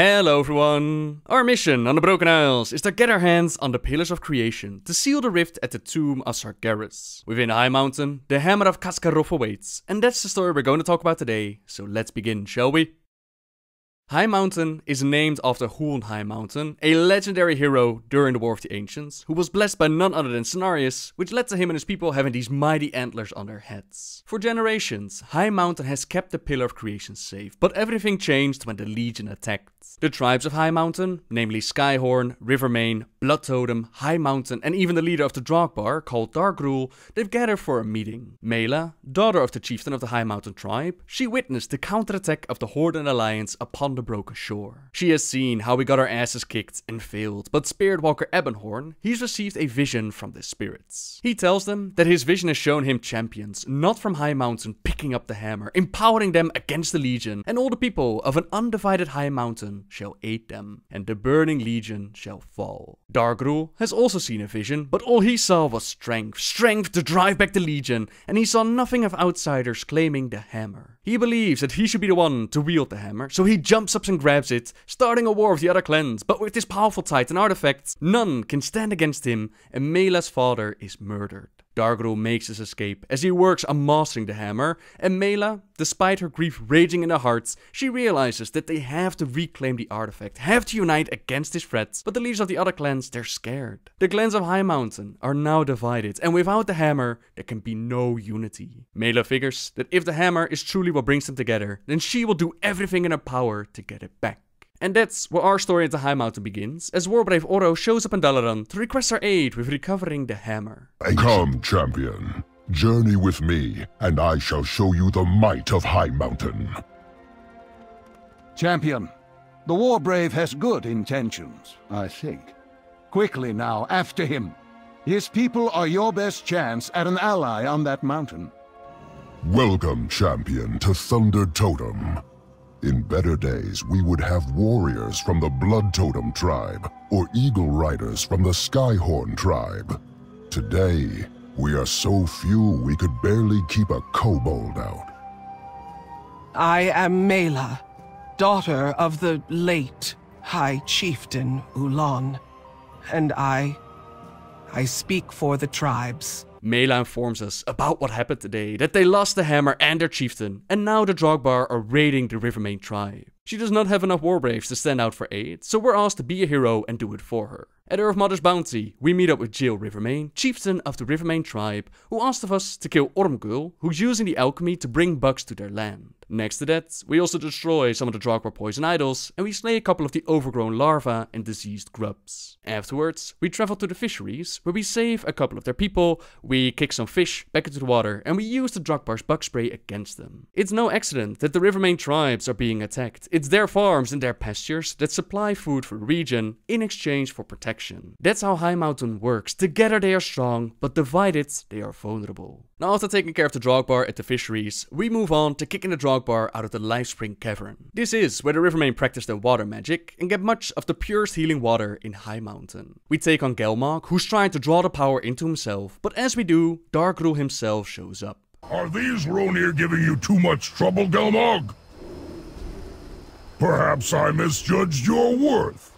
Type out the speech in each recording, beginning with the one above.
Hello everyone! Our mission on the Broken Isles is to get our hands on the Pillars of Creation to seal the rift at the Tomb of Sargeras. Within Highmountain, the Hammer of Khaz'goroth awaits, and that's the story we're going to talk about today, so let's begin, shall we? Highmountain is named after Huln Highmountain, a legendary hero during the War of the Ancients, who was blessed by none other than Sargeras, which led to him and his people having these mighty antlers on their heads. For generations, Highmountain has kept the Pillar of Creation safe, but everything changed when the Legion attacked. The tribes of Highmountain, namely Skyhorn, Rivermane, Bloodtotem, Highmountain, and even the leader of the Drogbar, called Dargrul, they've gathered for a meeting. Mayla, daughter of the chieftain of the Highmountain tribe, she witnessed the counterattack of the Horde and Alliance upon the Broken Shore. She has seen how we got our asses kicked and failed, but Spiritwalker Ebonhorn, he's received a vision from the spirits. He tells them that his vision has shown him champions, not from Highmountain, picking up the hammer, empowering them against the Legion, and all the people of an undivided Highmountain shall aid them, and the burning legion shall fall. Dargrul has also seen a vision, but all he saw was strength to drive back the legion, and he saw nothing of outsiders claiming the hammer. He believes that he should be the one to wield the hammer, so he jumps up and grabs it, starting a war with the other clans, but with this powerful titan artifact, none can stand against him, and Mela's father is murdered. Dargrul makes his escape as he works on mastering the hammer, and Mayla, despite her grief raging in her heart, she realizes that they have to reclaim the artifact, have to unite against this threat, but the leaders of the other clans, they're scared. The clans of Highmountain are now divided, and without the hammer, there can be no unity. Mayla figures that if the hammer is truly what brings them together, then she will do everything in her power to get it back. And that's where our story at the Highmountain begins, as Warbrave Oro shows up in Dalaran to request our aid with recovering the hammer. Come, champion. Journey with me, and I shall show you the might of Highmountain. Champion, the Warbrave has good intentions, I think. Quickly now, after him. His people are your best chance at an ally on that mountain. Welcome, champion, to Thunder Totem. In better days, we would have warriors from the Blood Totem tribe, or eagle riders from the Skyhorn tribe. Today, we are so few we could barely keep a kobold out. I am Mayla, daughter of the late High Chieftain Ulan, and I speak for the tribes. Mayla informs us about what happened today, that they lost the hammer and their chieftain, and now the Drogbar are raiding the Rivermane tribe. She does not have enough Warbraves to stand out for aid, so we're asked to be a hero and do it for her. At Earth Mother's bounty, we meet up with Jill Rivermane, chieftain of the Rivermane tribe, who asked of us to kill Ormgul, who's using the alchemy to bring bugs to their land. Next to that, we also destroy some of the Drogbar poison idols, and we slay a couple of the overgrown larvae and diseased grubs. Afterwards, we travel to the fisheries, where we save a couple of their people, we kick some fish back into the water, and we use the Drogbar's bug spray against them. It's no accident that the Rivermane tribes are being attacked. It's their farms and their pastures that supply food for the region in exchange for protection. That's how Highmountain works. Together they are strong, but divided they are vulnerable. Now, after taking care of the Drogbar at the fisheries, we move on to kicking the Drogbar out of the Livespring Cavern. This is where the Rivermane practice their water magic and get much of the purest healing water in Highmountain. We take on Gelmog, who's trying to draw the power into himself, but as we do, Dargrul himself shows up. Are these Ronir giving you too much trouble, Gelmog? Perhaps I misjudged your worth.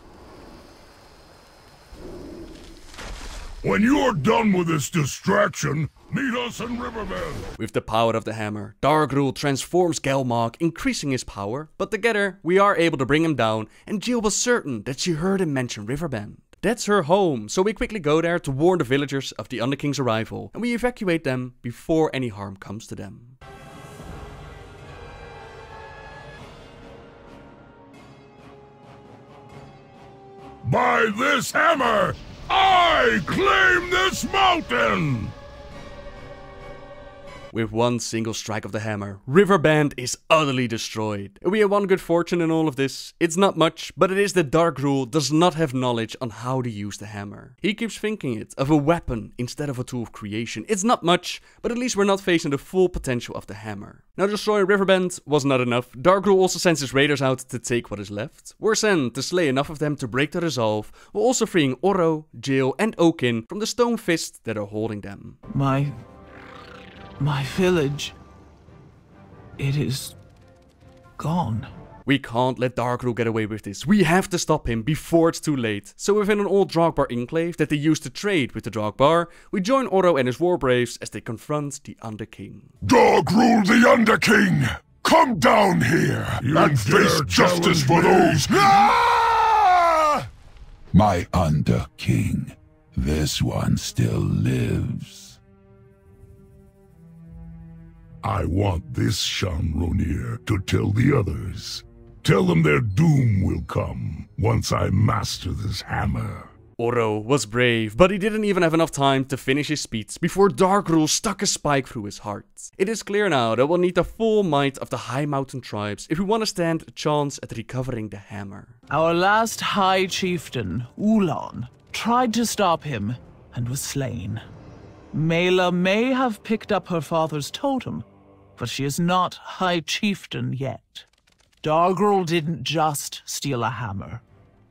When you're done with this distraction, meet us in Riverband! With the power of the hammer, Dargrul transforms Gelmog, increasing his power, but together we are able to bring him down, and Jill was certain that she heard him mention Riverband. That's her home, so we quickly go there to warn the villagers of the Underking's arrival, and we evacuate them before any harm comes to them. By this hammer, I claim this mountain! With one single strike of the hammer, Riverband is utterly destroyed. We have one good fortune in all of this. It's not much, but it is that Dargrul does not have knowledge on how to use the hammer. He keeps thinking it of a weapon instead of a tool of creation. It's not much, but at least we're not facing the full potential of the hammer. Now, destroying Riverband was not enough. Dargrul also sends his raiders out to take what is left. We're sent to slay enough of them to break the resolve, while also freeing Oro, Jill, and Oaken from the stone fists that are holding them. My village, it is gone. We can't let Dargrul get away with this. We have to stop him before it's too late. So within an old Drogbar enclave that they used to trade with the Drogbar, we join Oro and his Warbraves as they confront the Underking. Dargrul the Underking! Come down here and face justice for those... My Underking. This one still lives. I want this Shamronir to tell the others. Tell them their doom will come once I master this hammer. Oro was brave, but he didn't even have enough time to finish his speech before Dargrul stuck a spike through his heart. It is clear now that we'll need the full might of the High Mountain tribes if we want to stand a chance at recovering the hammer. Our last High Chieftain, Ulan, tried to stop him and was slain. Mayla may have picked up her father's totem, but she is not High Chieftain yet. Dargrul didn't just steal a hammer.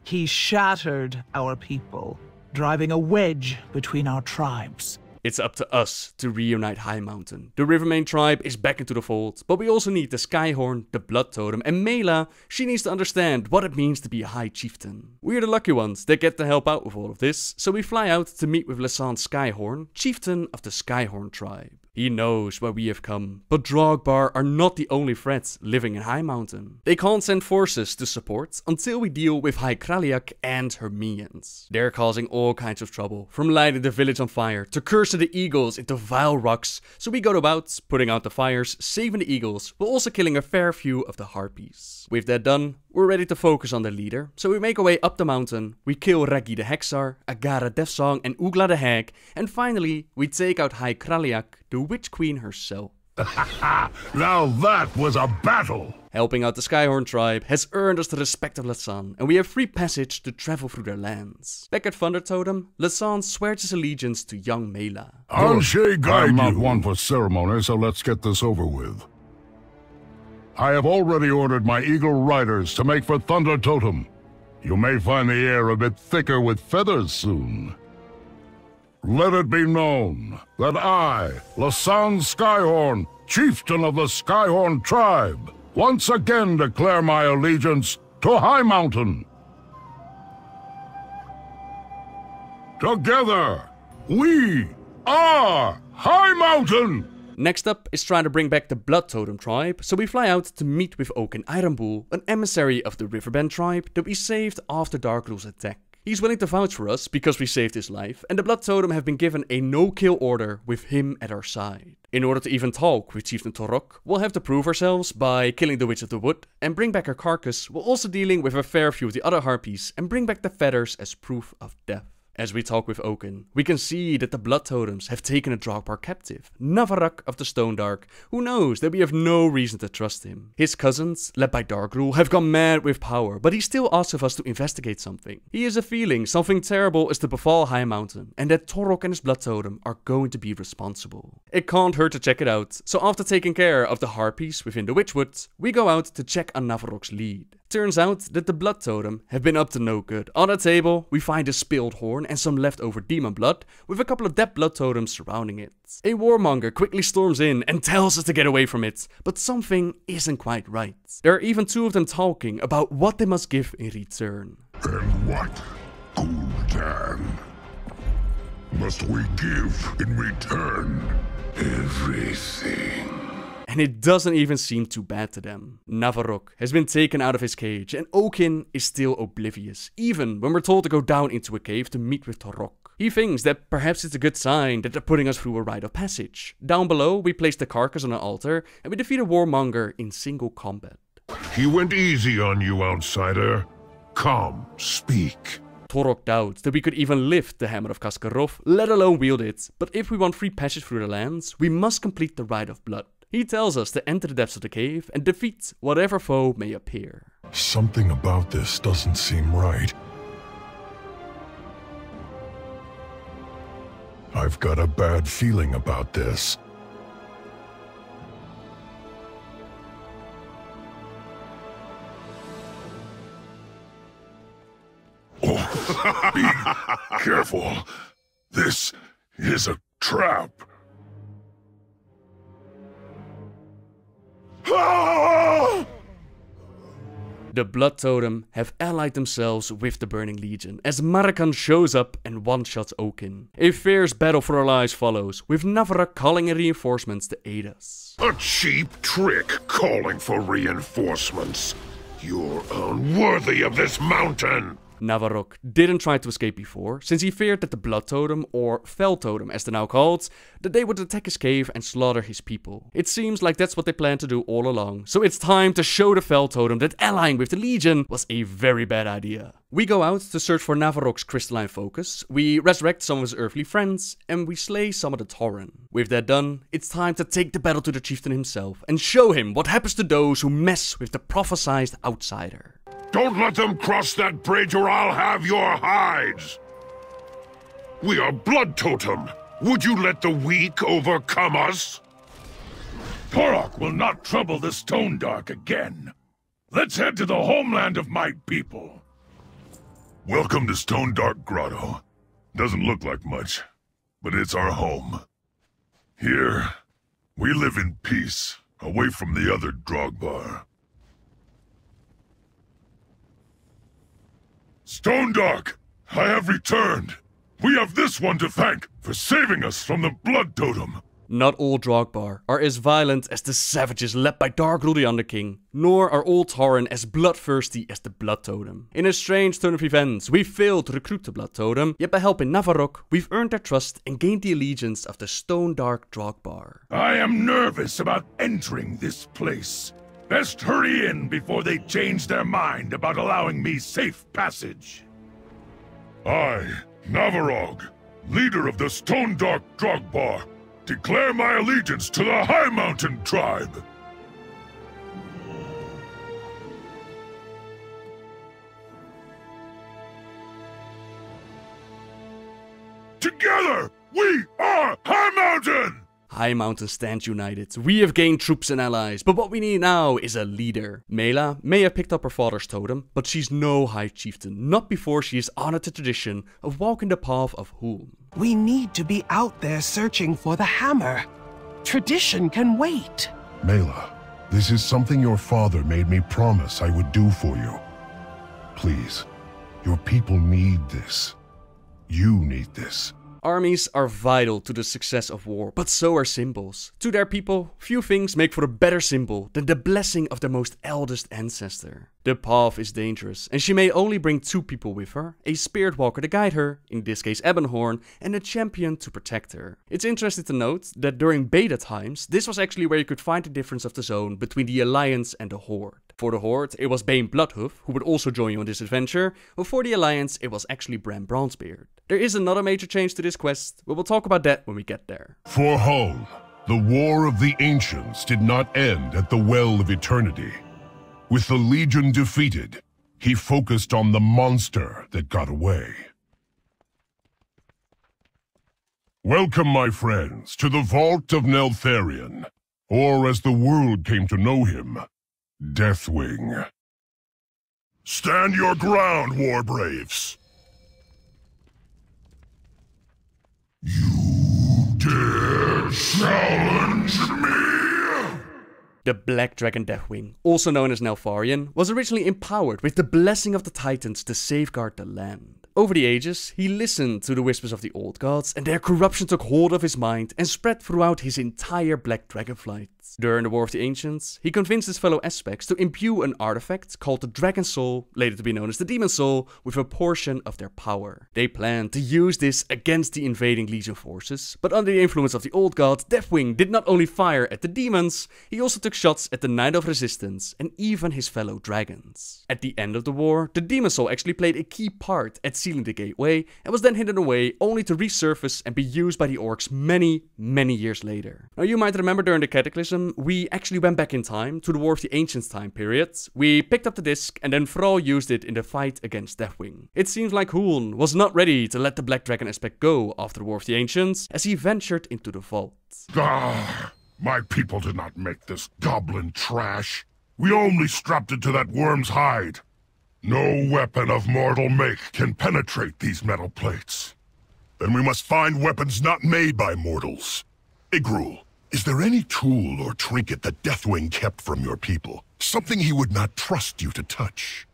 He shattered our people, driving a wedge between our tribes. It's up to us to reunite High Mountain. The Rivermane tribe is back into the fold, but we also need the Skyhorn, the Blood Totem, and Mayla. She needs to understand what it means to be a High Chieftain. We're the lucky ones that get to help out with all of this, so we fly out to meet with Lasan Skyhorn, Chieftain of the Skyhorn tribe. He knows why we have come, but Drogbar are not the only threats living in High Mountain. They can't send forces to support until we deal with High Kraliak and her minions. They're causing all kinds of trouble, from lighting the village on fire to cursing the eagles into vile rocks, so we go about putting out the fires, saving the eagles, while also killing a fair few of the harpies. With that done, we're ready to focus on the leader, so we make our way up the mountain, we kill Ragi the Hexar, Agara Deathsong and Ugla the Hag, and finally we take out High Kraliak, the Witch Queen herself. Now that was a battle! Helping out the Skyhorn tribe has earned us the respect of Lasan, and we have free passage to travel through their lands. Back at Thunder Totem, Lasan swears his allegiance to young Mayla. I'm not one for ceremony, so let's get this over with. I have already ordered my eagle riders to make for Thunder Totem. You may find the air a bit thicker with feathers soon. Let it be known that I, Lasan Skyhorn, Chieftain of the Skyhorn tribe, once again declare my allegiance to High Mountain. Together, we are High Mountain! Next up is trying to bring back the Blood Totem tribe, so we fly out to meet with Oaken Ironbull, an emissary of the Riverband tribe that we saved after Dargrul's attack. He's willing to vouch for us because we saved his life, and the Blood Totem have been given a no-kill order with him at our side. In order to even talk with Chieftain Torok, we'll have to prove ourselves by killing the Witch of the Wood and bring back her carcass, while also dealing with a fair few of the other harpies and bring back the feathers as proof of death. As we talk with Oaken, we can see that the Blood Totems have taken a Drogbar captive, Navarrok of the Stonedark, who knows that we have no reason to trust him. His cousins, led by Dargrul, have gone mad with power, but he still asks of us to investigate something. He has a feeling something terrible is to befall High Mountain, and that Torok and his Blood Totem are going to be responsible. It can't hurt to check it out, so after taking care of the harpies within the Witchwood, we go out to check on Navarrok's lead. Turns out that the Blood Totem have been up to no good. On a table, we find a spilled horn and some leftover demon blood, with a couple of dead Blood Totems surrounding it. A warmonger quickly storms in and tells us to get away from it, but something isn't quite right. There are even two of them talking about what they must give in return. And what, Gul'dan, must we give in return? Everything. And it doesn't even seem too bad to them. Navarrok has been taken out of his cage, and Oaken is still oblivious, even when we're told to go down into a cave to meet with Torok. He thinks that perhaps it's a good sign that they're putting us through a rite of passage. Down below, we place the carcass on an altar, and we defeat a warmonger in single combat. He went easy on you, outsider. Come, speak. Torok doubts that we could even lift the hammer of Khaz'goroth, let alone wield it, but if we want free passage through the lands, we must complete the rite of blood. He tells us to enter the depths of the cave and defeat whatever foe may appear. Something about this doesn't seem right. I've got a bad feeling about this. Oh, be careful. This is a trap. The Blood Totem have allied themselves with the Burning Legion, as Marakan shows up and one-shots Oaken. A fierce battle for our lives follows, with Navarrok calling in reinforcements to aid us. A cheap trick, calling for reinforcements. You're unworthy of this mountain! Navarrok didn't try to escape before, since he feared that the Blood Totem, or Fel Totem as they're now called, that they would attack his cave and slaughter his people. It seems like that's what they planned to do all along, so it's time to show the Fel Totem that allying with the Legion was a very bad idea. We go out to search for Navarrok's crystalline focus, we resurrect some of his earthly friends, and we slay some of the Tauren. With that done, it's time to take the battle to the chieftain himself, and show him what happens to those who mess with the prophesized outsider. Don't let them cross that bridge or I'll have your hides! We are Blood Totem! Would you let the weak overcome us? Torok will not trouble the Stonedark again. Let's head to the homeland of my people. Welcome to Stonedark Grotto. Doesn't look like much, but it's our home. Here, we live in peace, away from the other Drogbar. Stonedark, I have returned. We have this one to thank for saving us from the Blood Totem. Not all Drogbar are as violent as the savages led by Dargrul the Underking, nor are all Tauren as bloodthirsty as the Blood Totem. In a strange turn of events, we failed to recruit the Blood Totem, yet by helping Navarrok, we've earned their trust and gained the allegiance of the Stonedark Drogbar. I am nervous about entering this place. Best hurry in before they change their mind about allowing me safe passage. I, Navarrok, leader of the Stonedark Drogbar, declare my allegiance to the Highmountain tribe. Together, we are Highmountain! Highmountain stands united. We have gained troops and allies, but what we need now is a leader. Mayla may have picked up her father's totem, but she's no high chieftain, not before she has honored the tradition of walking the path of Huln. We need to be out there searching for the hammer. Tradition can wait. Mayla, this is something your father made me promise I would do for you. Please, your people need this. You need this. Armies are vital to the success of war, but so are symbols. To their people, few things make for a better symbol than the blessing of their most eldest ancestor. The path is dangerous, and she may only bring two people with her, a spirit walker to guide her, in this case Ebonhorn, and a champion to protect her. It's interesting to note that during beta times, this was actually where you could find the difference of the zone between the Alliance and the Horde. For the Horde, it was Bane Bloodhoof, who would also join you on this adventure, but for the Alliance, it was actually Bran Bronzebeard. There is another major change to this quest, but we'll talk about that when we get there. For Huln, the War of the Ancients did not end at the Well of Eternity. With the Legion defeated, he focused on the monster that got away. Welcome, my friends, to the Vault of Neltharion, or as the world came to know him, Deathwing. Stand your ground, Warbraves! You dare challenge me? The Black Dragon Deathwing, also known as Neltharion, was originally empowered with the blessing of the Titans to safeguard the land. Over the ages, he listened to the whispers of the old gods, and their corruption took hold of his mind and spread throughout his entire Black Dragonflight. During the War of the Ancients, he convinced his fellow Aspects to imbue an artifact called the Dragon Soul, later to be known as the Demon Soul, with a portion of their power. They planned to use this against the invading Legion forces, but under the influence of the old god, Deathwing did not only fire at the demons, he also took shots at the Knight of Resistance and even his fellow dragons. At the end of the war, the Demon Soul actually played a key part at sealing the gateway and was then hidden away only to resurface and be used by the orcs many, many years later. Now you might remember during the Cataclysm, we actually went back in time to the War of the Ancients time period. We picked up the disc and then Thrall used it in the fight against Deathwing. It seems like Huln was not ready to let the Black Dragon aspect go after the War of the Ancients as he ventured into the vault. Ah, my people did not make this goblin trash. We only strapped it to that worm's hide. No weapon of mortal make can penetrate these metal plates. Then we must find weapons not made by mortals. Dargrul. Is there any tool or trinket that Deathwing kept from your people? Something he would not trust you to touch.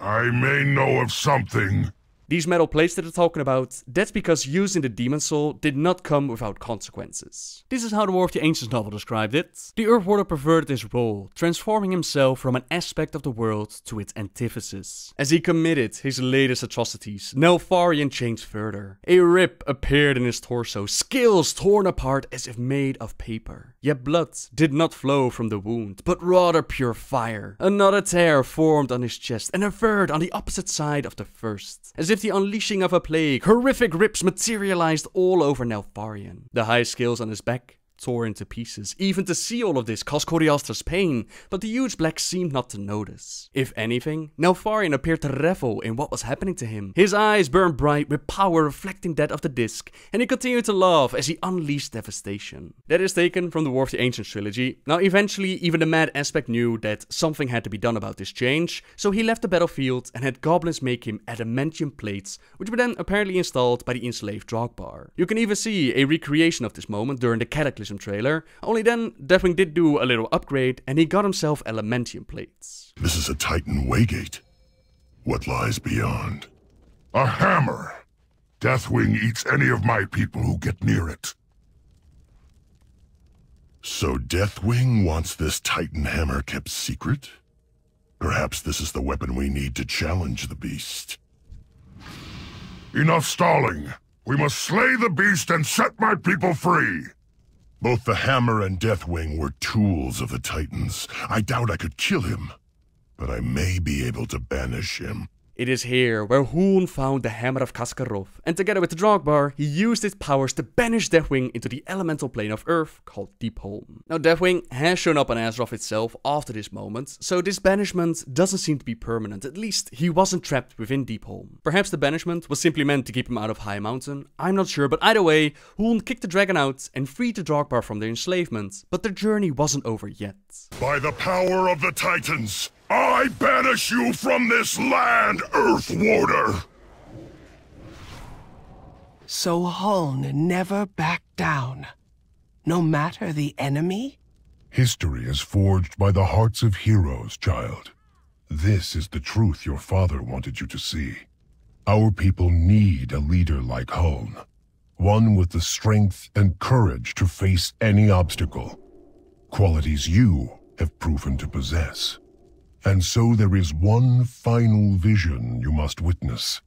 I may know of something. These metal plates that are talking about, that's because using the Demon Soul did not come without consequences. This is how the War of the Ancients novel described it. The Earth Warder perverted his role, transforming himself from an aspect of the world to its antithesis. As he committed his latest atrocities, Neltharion changed further. A rip appeared in his torso, scales torn apart as if made of paper. Yet blood did not flow from the wound, but rather pure fire. Another tear formed on his chest, and a third on the opposite side of the first. As if the unleashing of a plague, horrific rips materialized all over Neltharion. The high scales on his back tore into pieces. Even to see all of this caused Coriaster's pain, but the huge black seemed not to notice. If anything, Neltharion appeared to revel in what was happening to him. His eyes burned bright with power reflecting that of the disc, and he continued to laugh as he unleashed devastation. That is taken from the War of the Ancients trilogy. Now eventually, even the Mad Aspect knew that something had to be done about this change, so he left the battlefield and had goblins make him adamantium plates, which were then apparently installed by the enslaved Drogbar. You can even see a recreation of this moment during the Cataclysm trailer, only then Deathwing did do a little upgrade and he got himself Adamantium plates. This is a Titan Waygate. What lies beyond? A hammer! Deathwing eats any of my people who get near it. So Deathwing wants this Titan hammer kept secret? Perhaps this is the weapon we need to challenge the beast. Enough stalling! We must slay the beast and set my people free! Both the hammer and Deathwing were tools of the Titans. I doubt I could kill him, but I may be able to banish him. It is here where Huln found the hammer of Khaz'goroth, and together with the Drogbar, he used his powers to banish Deathwing into the elemental plane of Earth called Deepholm. Now Deathwing has shown up on Azeroth itself after this moment, so this banishment doesn't seem to be permanent. At least he wasn't trapped within Deepholm. Perhaps the banishment was simply meant to keep him out of Highmountain, I'm not sure, but either way, Huln kicked the dragon out and freed the Drogbar from their enslavement, but their journey wasn't over yet. By the power of the Titans! I banish you from this land, Earth Warder! So Huln never backed down, no matter the enemy? History is forged by the hearts of heroes, child. This is the truth your father wanted you to see. Our people need a leader like Huln, one with the strength and courage to face any obstacle, qualities you have proven to possess. And so there is one final vision you must witness.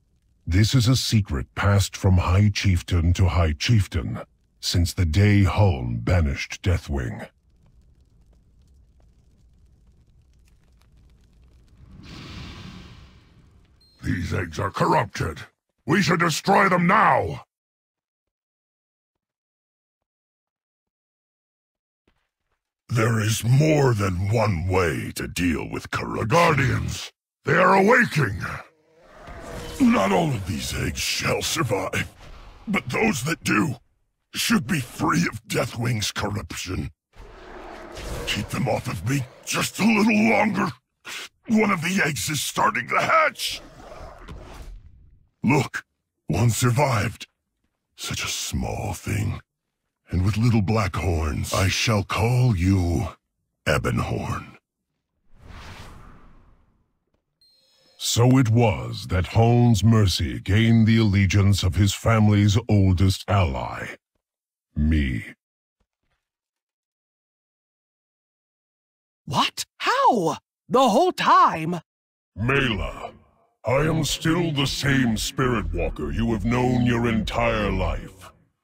This is a secret passed from High Chieftain to High Chieftain, since the day Huln banished Deathwing. These eggs are corrupted. We should destroy them now! There is more than one way to deal with corruption. Guardians, they are awaking! Not all of these eggs shall survive, but those that do should be free of Deathwing's corruption. Keep them off of me just a little longer. One of the eggs is starting to hatch. Look, one survived. Such a small thing. And with little black horns, I shall call you Ebonhorn. So it was that Huln's mercy gained the allegiance of his family's oldest ally, me. What? How? The whole time? Mayla, I am still the same spirit walker you have known your entire life.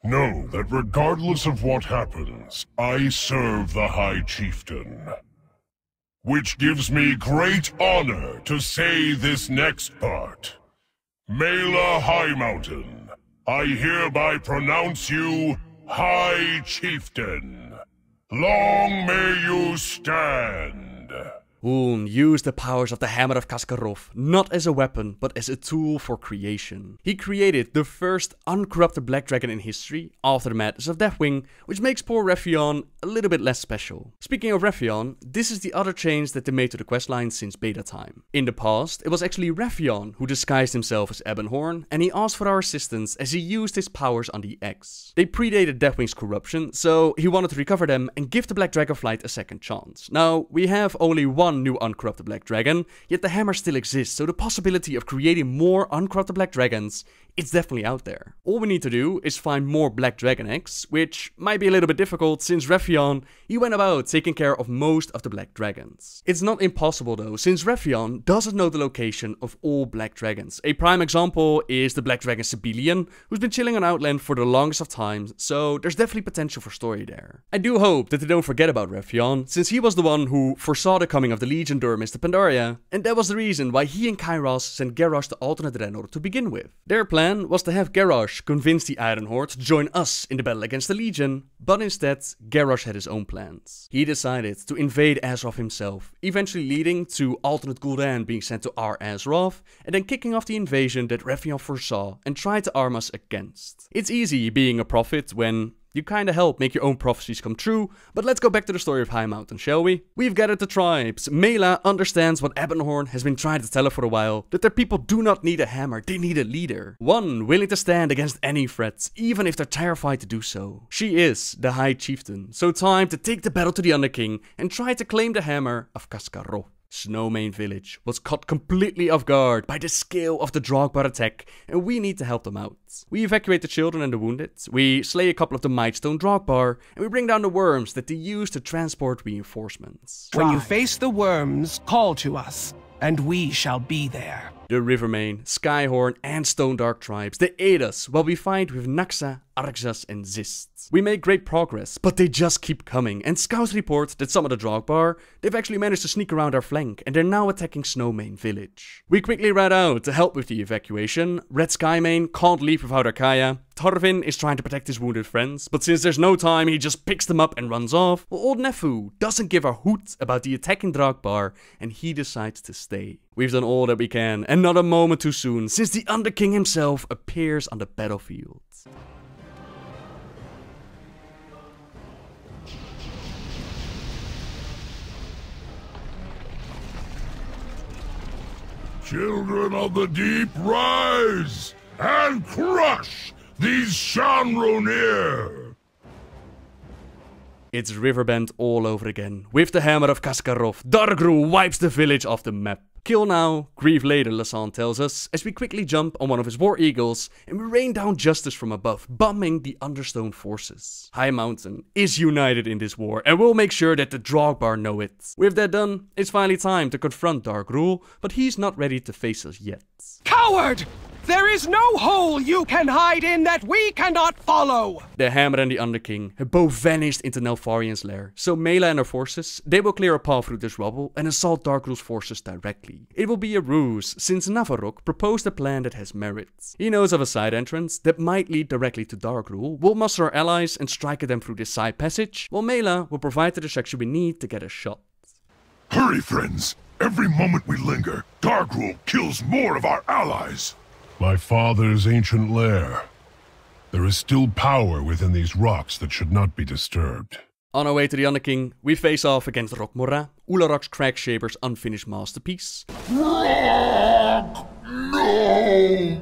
Know that regardless of what happens, I serve the High Chieftain. Which gives me great honor to say this next part. Mayla Highmountain, I hereby pronounce you High Chieftain. Long may you stand. Huln used the powers of the Hammer of Khaz'goroth, not as a weapon, but as a tool for creation. He created the first uncorrupted black dragon in history, after the madness of Deathwing, which makes poor Wrathion a little bit less special. Speaking of Wrathion, this is the other change that they made to the questline since beta time. In the past, it was actually Wrathion who disguised himself as Ebonhorn, and he asked for our assistance as he used his powers on the X. They predated Deathwing's corruption, so he wanted to recover them and give the black dragonflight a second chance. Now, we have only one new uncorrupted black dragon, yet the hammer still exists, so the possibility of creating more uncorrupted black dragons, it's definitely out there. All we need to do is find more black dragon eggs, which might be a little bit difficult since Wrathion, he went about taking care of most of the black dragons. It's not impossible though, since Wrathion doesn't know the location of all black dragons. A prime example is the black dragon Sibelian, who's been chilling on Outland for the longest of times, so there's definitely potential for story there. I do hope that they don't forget about Wrathion, since he was the one who foresaw the coming of the Legion during Mr. Pandaria, and that was the reason why he and Kairos sent Garrosh to Alternate Raynor to begin with. Their plan was to have Garrosh convince the Iron Horde to join us in the battle against the Legion, but instead Garrosh had his own plans. He decided to invade Azeroth himself, eventually leading to Alternate Gul'dan being sent to our Azeroth, and then kicking off the invasion that Wrathion foresaw and tried to arm us against. It's easy being a prophet when you kinda help make your own prophecies come true, but let's go back to the story of Highmountain, shall we? We've gathered the tribes. Mayla understands what Ebonhorn has been trying to tell her for a while, that their people do not need a hammer, they need a leader. One willing to stand against any threats, even if they're terrified to do so. She is the High Chieftain, so time to take the battle to the Underking and try to claim the hammer of Khaz'goroth. Snowmane village was caught completely off guard by the scale of the Drogbar attack, and we need to help them out. We evacuate the children and the wounded, we slay a couple of the Mightstone Drogbar, and we bring down the worms that they use to transport reinforcements. When you face the worms, call to us, and we shall be there. The Rivermane, Skyhorn and Stonedark tribes, they aid us while we fight with Naxa, Arxas and Zist. We make great progress, but they just keep coming, and scouts report that some of the Drogbar, they've actually managed to sneak around our flank, and they're now attacking Snowmane village. We quickly ride out to help with the evacuation. Red Skymane can't leave without her Kaya. Tarvin is trying to protect his wounded friends, but since there's no time, he just picks them up and runs off. Well, old Nefu doesn't give a hoot about the attacking Drogbar, and he decides to stay. We've done all that we can, and not a moment too soon, since the Underking himself appears on the battlefield. Children of the Deep, rise and crush these Shanronir! It's Riverband all over again. With the hammer of Khaz'goroth, Dargrul wipes the village off the map. Kill now, grieve later, Lasan tells us, as we quickly jump on one of his war eagles and we rain down justice from above, bombing the Understone forces. Highmountain is united in this war and will make sure that the Drogbar know it. With that done, it's finally time to confront Dargrul, but he's not ready to face us yet. Coward! There is no hole you can hide in that we cannot follow! The Hammer and the Underking have both vanished into Neltharion's lair, so Mayla and her forces, they will clear a path through this rubble and assault Dargrul's forces directly. It will be a ruse, since Navarrok proposed a plan that has merits. He knows of a side entrance that might lead directly to Dargrul, will muster our allies and strike at them through this side passage, while Mayla will provide the distraction we need to get a shot. Hurry, friends! Every moment we linger, Dargrul kills more of our allies! My father's ancient lair. There is still power within these rocks that should not be disturbed. On our way to the Underking, we face off against Rokmora, Ularok's Crackshaber's unfinished masterpiece. Rock, no! Break.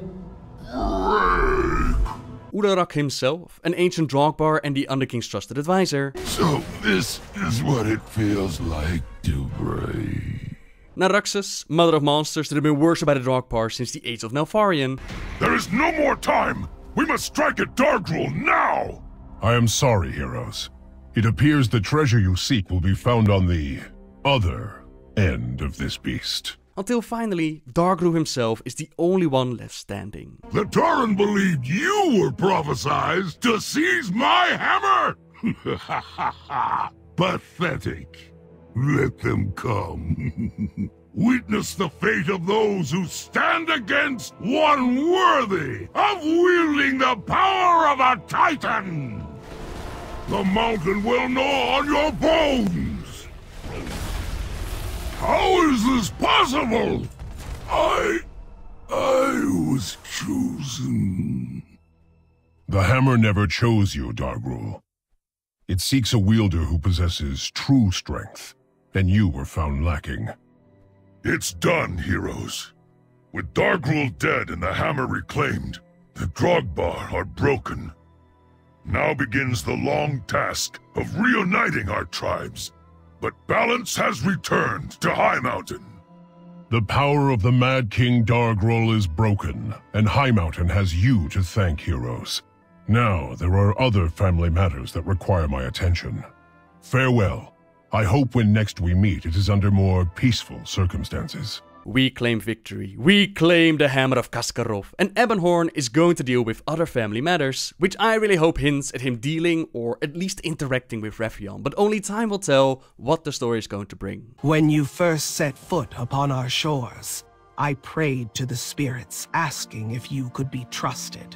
Ularok himself, an ancient Drogbar and the Underking's trusted advisor. So this is what it feels like to break. Naraxus, mother of monsters that have been worshipped by the Drogbar since the age of Neltharion. There is no more time! We must strike at Dargrul now! I am sorry, heroes. It appears the treasure you seek will be found on the other end of this beast. Until finally, Dargrul himself is the only one left standing. The Tauren believed you were prophesized to seize my hammer! Pathetic. Let them come. Witness the fate of those who stand against one worthy of wielding the power of a titan. The mountain will gnaw on your bones. Come! was possible! I was chosen. The hammer never chose you, Dargrul. It seeks a wielder who possesses true strength, and you were found lacking. It's done, heroes. With Dargrul dead and the hammer reclaimed, the Drogbar are broken. Now begins the long task of reuniting our tribes, but balance has returned to Highmountain. The power of the Mad King Dargrul is broken, and Highmountain has you to thank, heroes. Now there are other family matters that require my attention. Farewell. I hope when next we meet it is under more peaceful circumstances. We claim victory. We claim the hammer of Khaz'goroth, and Ebonhorn is going to deal with other family matters, which I really hope hints at him dealing or at least interacting with Wrathion, but only time will tell what the story is going to bring. When you first set foot upon our shores, I prayed to the spirits, asking if you could be trusted.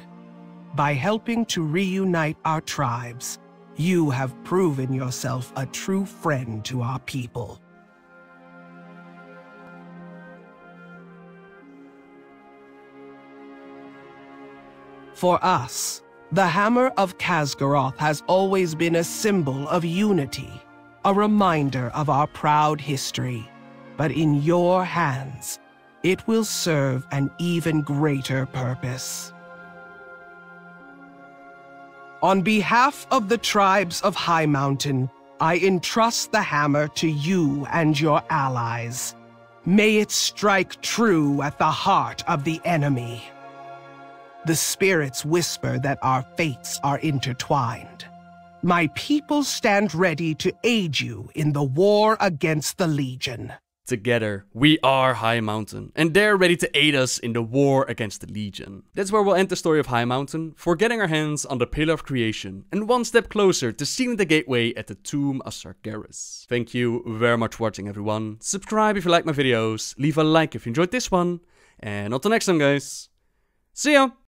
By helping to reunite our tribes, you have proven yourself a true friend to our people. For us, the Hammer of Khaz'goroth has always been a symbol of unity, a reminder of our proud history. But in your hands, it will serve an even greater purpose. On behalf of the tribes of Highmountain, I entrust the hammer to you and your allies. May it strike true at the heart of the enemy. The spirits whisper that our fates are intertwined. My people stand ready to aid you in the war against the Legion. Together, we are Highmountain, and they're ready to aid us in the war against the Legion. That's where we'll end the story of Highmountain, for getting our hands on the Pillar of Creation, and one step closer to sealing the gateway at the Tomb of Sargeras. Thank you very much for watching, everyone. Subscribe if you like my videos, leave a like if you enjoyed this one, and until next time, guys. See ya!